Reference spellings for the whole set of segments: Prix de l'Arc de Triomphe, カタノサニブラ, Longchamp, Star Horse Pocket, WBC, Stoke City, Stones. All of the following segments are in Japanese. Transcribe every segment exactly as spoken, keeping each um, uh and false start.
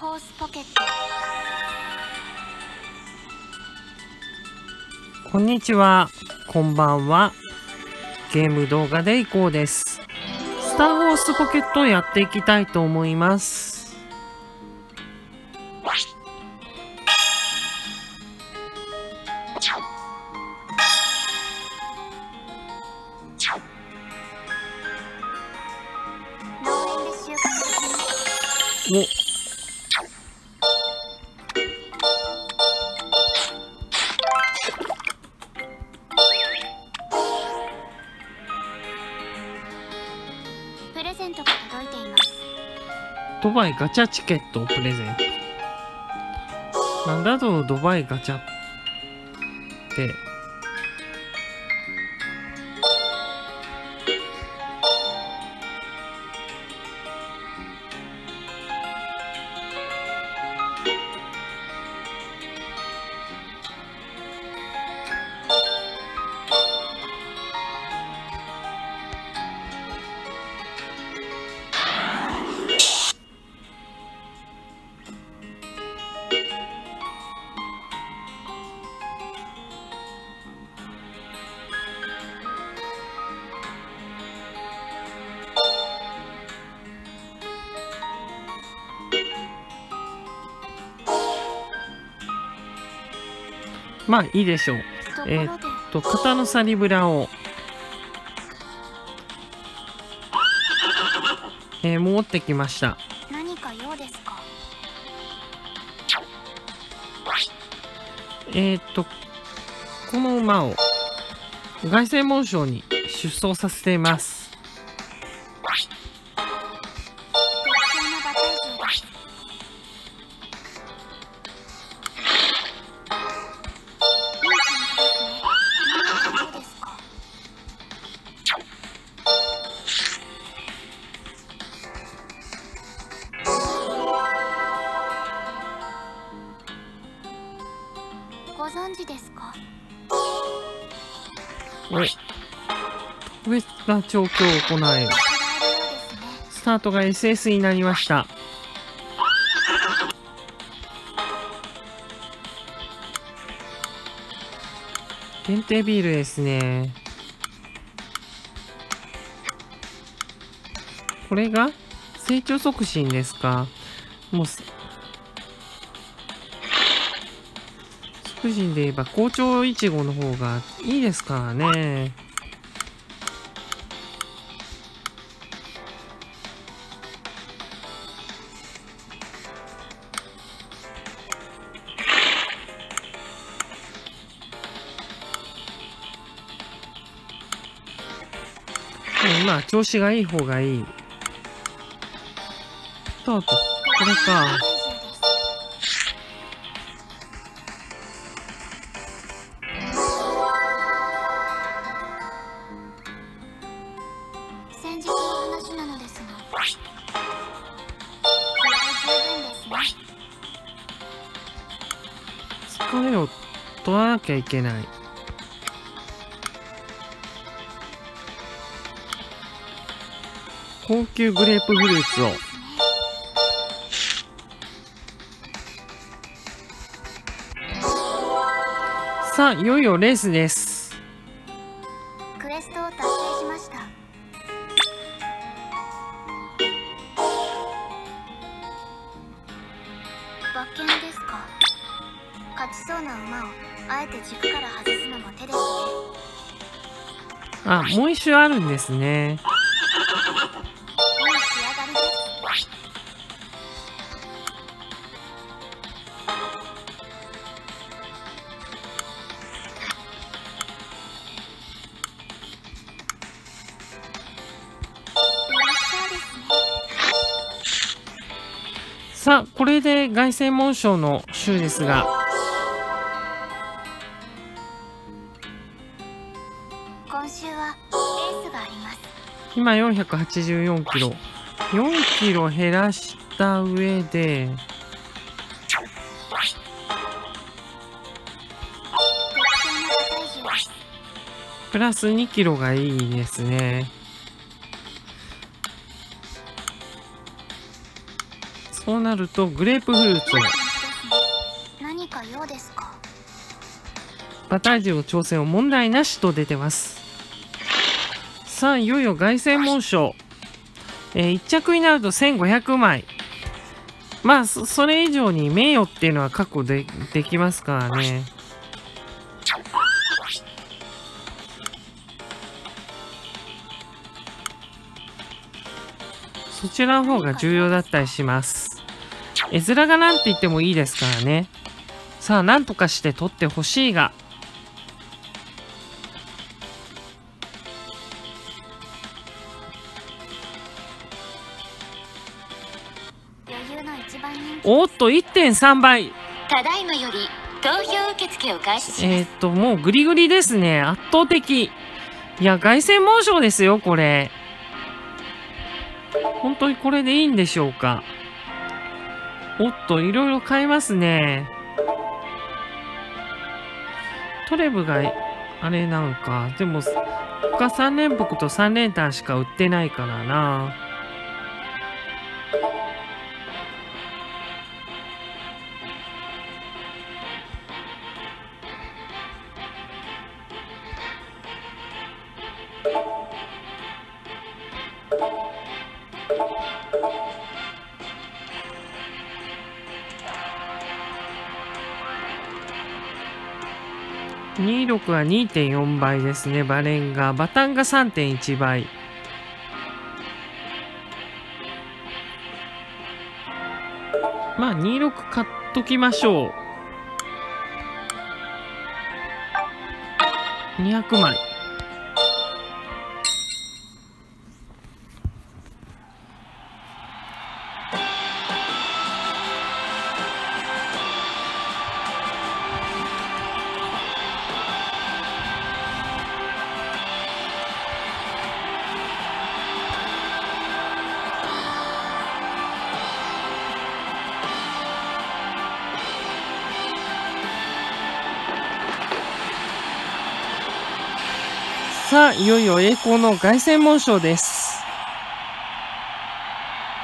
ホースポケット。こんにちは、こんばんは。ゲーム動画でいこうです。スターホースポケットをやっていきたいと思います。おドバイガチャチケットをプレゼント。なんだろう、ドバイガチャって。まあいいでしょう。えー、っと肩のサニブラを、えー、持ってきました。何か用ですか？えー、っとこの馬を凱旋門賞に出走させています。ご存知ですか？おい、特別な調教を行える。スタートが エスエス になりました。限定ビールですね。これが成長促進ですか。もう個人で言えば好調いちごの方がいいですからね。まあ調子がいい方がいい。スタート、これか。疲れを取らなきゃいけない。高級グレープフルーツを。さあ、いよいよレースです。クエストを達成しました。馬券ですか。勝ちそうな馬をあえて軸から外すのも手ですね。あ、もう一周あるんですね。いい仕上がりです。さあ、これで凱旋門賞の週ですが、今よんひゃくはちじゅうよんキロ、よんキロ減らした上でプラスにキロがいいですね。そうなるとグレープフルーツバタージュを調整を問題なしと出てます。さあいよいよ凱旋門賞、えー、いっ着になるとせんごひゃくまい、まあ そ, それ以上に名誉っていうのは確保 で, できますからね。そちらの方が重要だったりします。絵面がなんて言ってもいいですからね。さあなんとかして取ってほしいが、おっと いってんさんばい、ただいまより投票受付を開始。えっともうグリグリですね。圧倒的、いや凱旋門賞ですよこれ。本当にこれでいいんでしょうか。おっといろいろ買いますね。トレブがあれなんか、でも他さんれんぽくとさんれんたんしか売ってないからな。にじゅうろくは にてんよんばいですね。バレンガバタンが さんてんいちばい、まあにじゅうろく買っときましょう。にひゃくまい、さあいよいよ栄光の凱旋門賞です。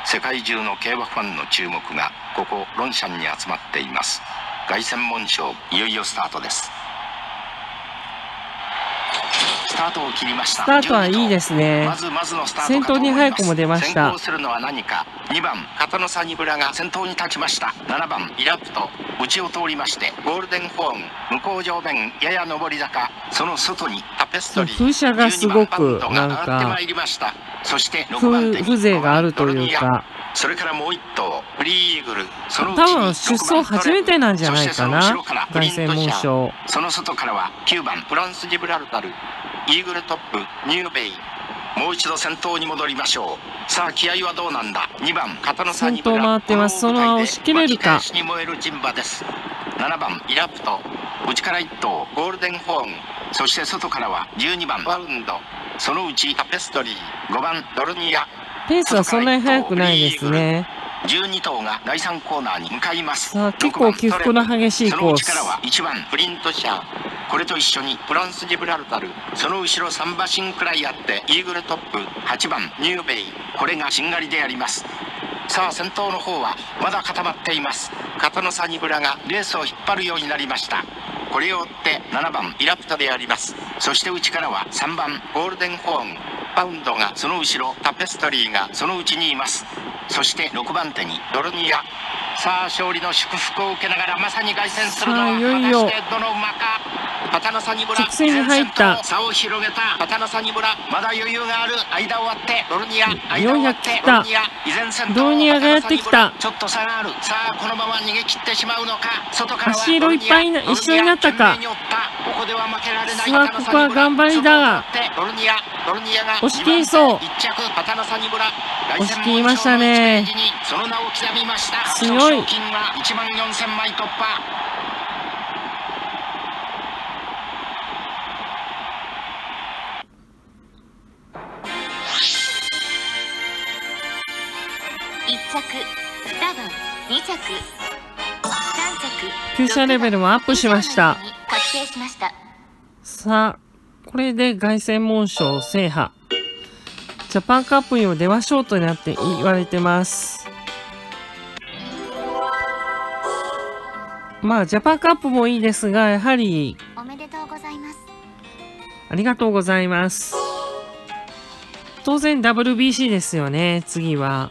世界中の競馬ファンの注目がここロンシャンに集まっています。凱旋門賞いよいよスタートです。スタートを切りました。スタートはいいですね。まずまずのスタート、先頭に早くも出ました。先行するのは何か。にばん片野サニブラが先頭に立ちました。ななばんイラプト内を通りましてゴールデンホーン向こう上面やや上り坂、その外にタペストリー風車がすごくなんか風情があるというか、それからもういっとうフリーイーグル、その多分出走初めてなんじゃないかな凱旋門賞。その外からはきゅうばんフランスジブラルタルイーグルトップニューベイ、もう一度先頭に戻りましょう。さあ気合はどうなんだ。にばん片野さんに先頭回ってます。そのまま押し切れるか。ななばんイラプト内からいっとうゴールデンホーン、そして外からはじゅうにばんバウンド、そのうちタペストリー、ごばんドルニア。ペースはそんなに速くないですね。じゅうにとうがだいさんコーナーに向かいます。さあ結構起伏の激しいコース、そのうちからはいちばんプリントシャー、これと一緒にフランスジブラルタル、その後ろさんばんシンクライあってイーグルトップ、はちばんニューベイ、これがしんがりであります。さあ先頭の方はまだ固まっています。片野サニブラがレースを引っ張るようになりました。これを追ってななばんイラプトであります。そして内からはさんばんゴールデンホーンバウンドが、その後ろタペストリーがそのうちにいます。そしてろくばんてにドルニア。さあ勝利の祝福を受けながらまさに凱旋するのは果たしてどの馬か。直線に入った。差を広げた片野サニブラ、まだ余裕がある。間を割ってドルニア、間を割ってドルニア、依然先頭ドルニアがやってきた。ちょっと差がある。さあこのまま逃げ切ってしまうのか。外からはドルニア、一緒になったか。ここでは負けられない。さあここは頑張りだが、ドルニア、ドルニアが押し切りそう。押し切りましたね。その名を刻みました。強い。金はいちまんよんせんまい突破。厩舎レベルもアップしました。さあこれで凱旋門賞制覇、ジャパンカップにも出ましょうとなって言われてます。まあジャパンカップもいいですが、やはりおめでとうございます、ありがとうございます。当然 ダブリュービーシー ですよね、次は。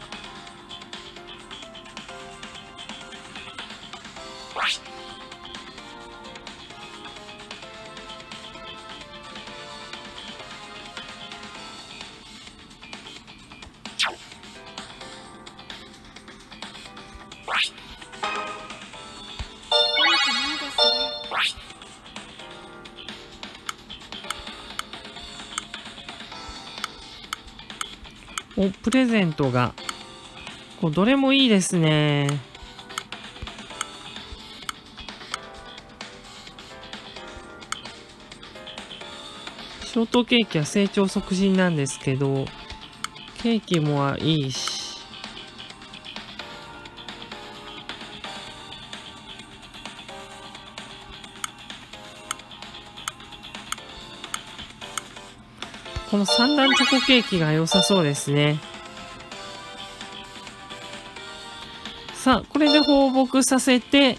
お、プレゼントが。こうどれもいいですね。ショートケーキは成長促進なんですけど、ケーキもいいし。この三段チョコケーキが良さそうですね。さあ、これで放牧させて、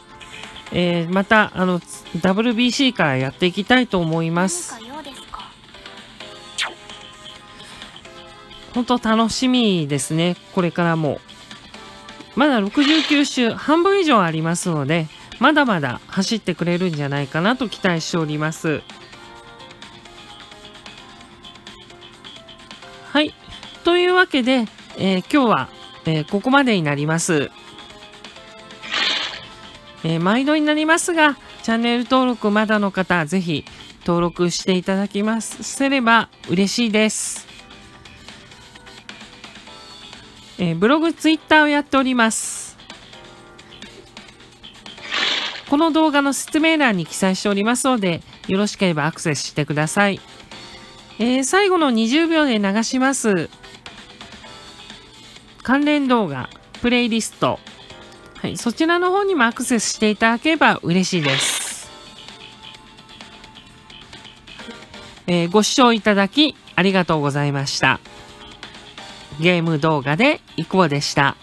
えー、またあの ダブリュービーシー からやっていきたいと思います。本当楽しみですね、これからも。まだろくじゅうきゅう周、半分以上ありますので、まだまだ走ってくれるんじゃないかなと期待しております。はい。というわけで、えー、今日は、えー、ここまでになります。えー、毎度になりますが、チャンネル登録まだの方、ぜひ登録していただきます。すれば嬉しいです。えー、ブログ、ツイッターをやっております。この動画の説明欄に記載しておりますので、よろしければアクセスしてください。えー、最後のにじゅうびょうで流します関連動画、プレイリスト、はい、そちらの方にもアクセスしていただければ嬉しいです。えー、ご視聴いただきありがとうございました。ゲーム動画でいこうでした。